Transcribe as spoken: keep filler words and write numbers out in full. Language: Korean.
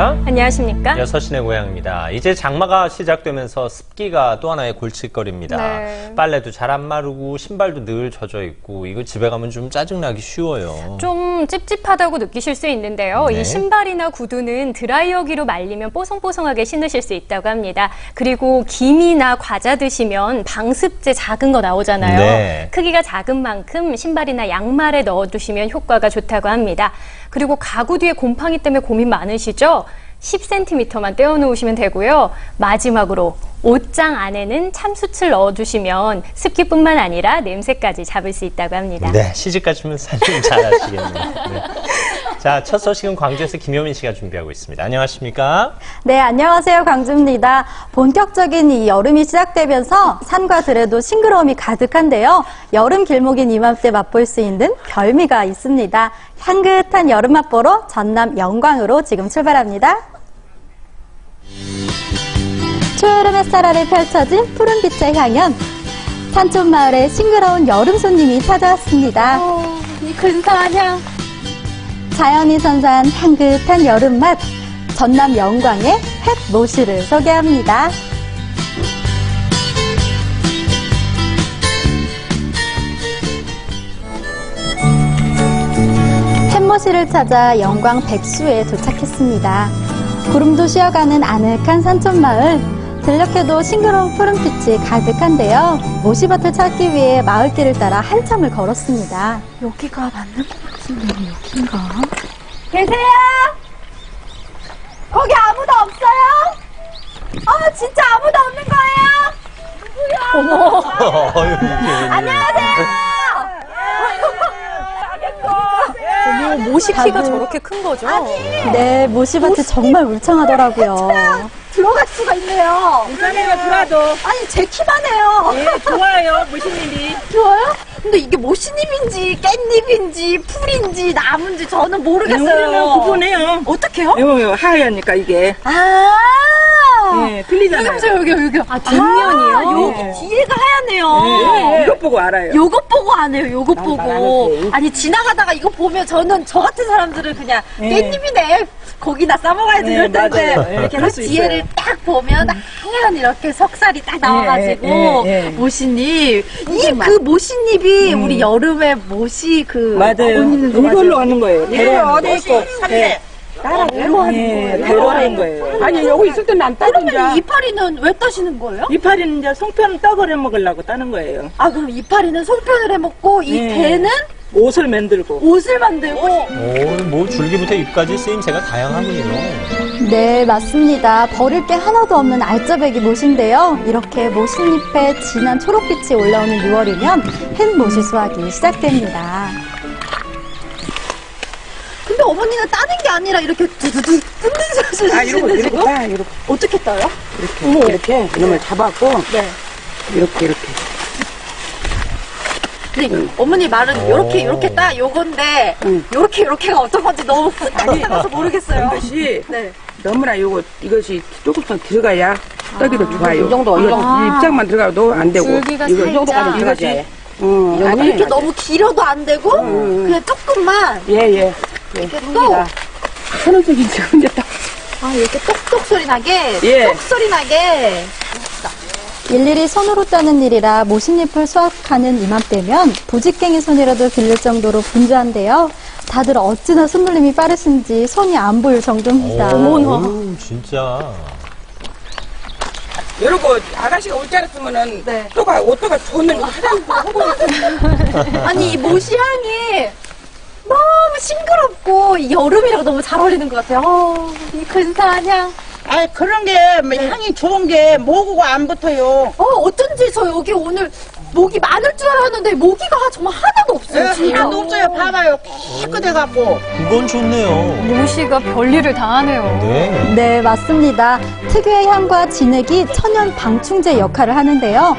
안녕하십니까? 안녕하십니까? 여섯시내 고향입니다. 이제 장마가 시작되면서 습기가 또 하나의 골칫거리입니다. 네. 빨래도 잘 안 마르고 신발도 늘 젖어 있고 이거 집에 가면 좀 짜증나기 쉬워요. 좀 찝찝하다고 느끼실 수 있는데요. 네. 이 신발이나 구두는 드라이어기로 말리면 뽀송뽀송하게 신으실 수 있다고 합니다. 그리고 김이나 과자 드시면 방습제 작은 거 나오잖아요. 네. 크기가 작은 만큼 신발이나 양말에 넣어두시면 효과가 좋다고 합니다. 그리고 가구 뒤에 곰팡이 때문에 고민 많으시죠? 십 센티미터만 떼어놓으시면 되고요. 마지막으로 옷장 안에는 참숯을 넣어주시면 습기뿐만 아니라 냄새까지 잡을 수 있다고 합니다. 네, 시집가시면 살림 잘하시겠네요. 네. 자, 첫 소식은 광주에서 김효민 씨가 준비하고 있습니다. 안녕하십니까? 네, 안녕하세요. 광주입니다. 본격적인 이 여름이 시작되면서 산과 들에도 싱그러움이 가득한데요. 여름 길목인 이맘때 맛볼 수 있는 별미가 있습니다. 향긋한 여름 맛보러 전남 영광으로 지금 출발합니다. 초여름 햇살 아래 펼쳐진 푸른빛의 향연, 산촌 마을에 싱그러운 여름 손님이 찾아왔습니다. 오, 이 근사한 향, 자연이 선사한 향긋한 여름 맛, 전남 영광의 햇모시를 소개합니다. 햇모시를 찾아 영광 백수에 도착했습니다. 구름도 쉬어가는 아늑한 산촌 마을, 들녘에도 싱그러운 푸른빛이 가득한데요. 모시밭을 찾기 위해 마을길을 따라 한참을 걸었습니다. 여기가 맞는 것 같은데, 여긴가? 계세요? 거기 아무도 없어요? 어, 진짜 아무도 없는 거예요? 누구야? 어머. 아유, 안녕하세요. 모시키가 저렇게 큰 거죠? 아니, 네, 모시밭이 정말 울창하더라고요. 들어갈 수가 있네요. 괜찮아요, 들어도. 아니, 제 키만 해요. 예, 좋아요, 모시님이. 좋아요? 근데 이게 모시잎인지 깻잎인지 풀인지 나무인지 저는 모르겠어요. 구분해요. 어떻게요? 요, 하얘니까 이게. 아. 네, 틀리잖아요. 여기 보세요, 여기, 여기. 아, 뒷면이요? 아, 요, 네. 뒤에가 하얗네요. 네, 네. 이것 보고 알아요. 요것 보고 안 해요, 요것 보고. 아니, 지나가다가 이거 보면 저는 저 같은 사람들은 그냥 네. 깻잎이네. 고기나 싸먹어야 될 네, 텐데. 맞아요. 이렇게 딱 뒤에를 있어요. 딱 보면 음. 하얀 이렇게 석살이 딱 나와가지고. 네, 네, 네. 모시잎. 이 그 모시잎이 음. 우리 여름에 모시 그. 맞아요. 이걸로 하는 거예요. 이걸로 하는 거예요. 따라 배로 하는 거예요. 배로 하는 거예요. 아니, 여기 있을 땐 난 따는 거야. 그러면 이파리는 왜 따시는 거예요? 이파리는 이제 송편을 떡을 해 먹으려고 따는 거예요. 아, 그럼 이파리는 송편을 해 먹고, 이 대는? 옷을 만들고. 옷을 만들고? 오, 뭐 줄기부터 잎까지 쓰임새가 다양하군요. 네, 맞습니다. 버릴 게 하나도 없는 알짜배기 못인데요. 이렇게 못잎에 진한 초록빛이 올라오는 유월이면 햇모시 수확이 시작됩니다. 근데 어머니는 따는 게 아니라 이렇게 두두두 뜯는 소리를 하시는데 지금? 따요, 이렇게. 어떻게 따요? 이렇게, 어머. 이렇게 이놈을 잡았고 네. 이렇게 이렇게. 근데 음. 어머니 말은 요렇게 요렇게 따 요건데 음. 요렇게 요렇게가 어떤 건지 너무 딱딱해서 모르겠어요. 반드시 네. 너무나 요거 이것이 조금만 들어가야 떡이도 아, 좋아요. 이 정도 이 아. 입장만 들어가도 안 되고 줄기가 이거 이 정도까지 들어가야. 음, 아니, 아니 이렇게 너무 길어도 안 되고 음. 그냥 조금만. 예예. 예. 네, 이렇게 또 선호적인 지금 이제 딱. 아 이렇게 똑똑 소리 나게, 예. 똑 소리 나게. 일일이 손으로 따는 일이라 모신잎을 수확하는 이맘때면 부직갱이 손이라도 길릴 정도로 분주한데요. 다들 어찌나 손놀림이 빠르신지 손이 안 보일 정도입니다. 어머, 진짜. 이러고 아가씨가 올 줄 알았으면은 네. 또가 옷도가 좋는 거 하고 아니 이 모시 향이. 너무 싱그럽고 여름이랑 너무 잘 어울리는 것 같아요. 어, 이 근사한 향. 아 그런 게 네. 향이 좋은 게 모기가 안 붙어요. 어 어쩐지 저 여기 오늘 모기 많을 줄 알았는데 모기가 정말 하나도 없어요. 네, 하나도 없어요. 봐봐요. 깨끗해갖고. 그건 좋네요. 모시가 별일을 다 하네요. 네. 네 맞습니다. 특유의 향과 진액이 천연 방충제 역할을 하는데요.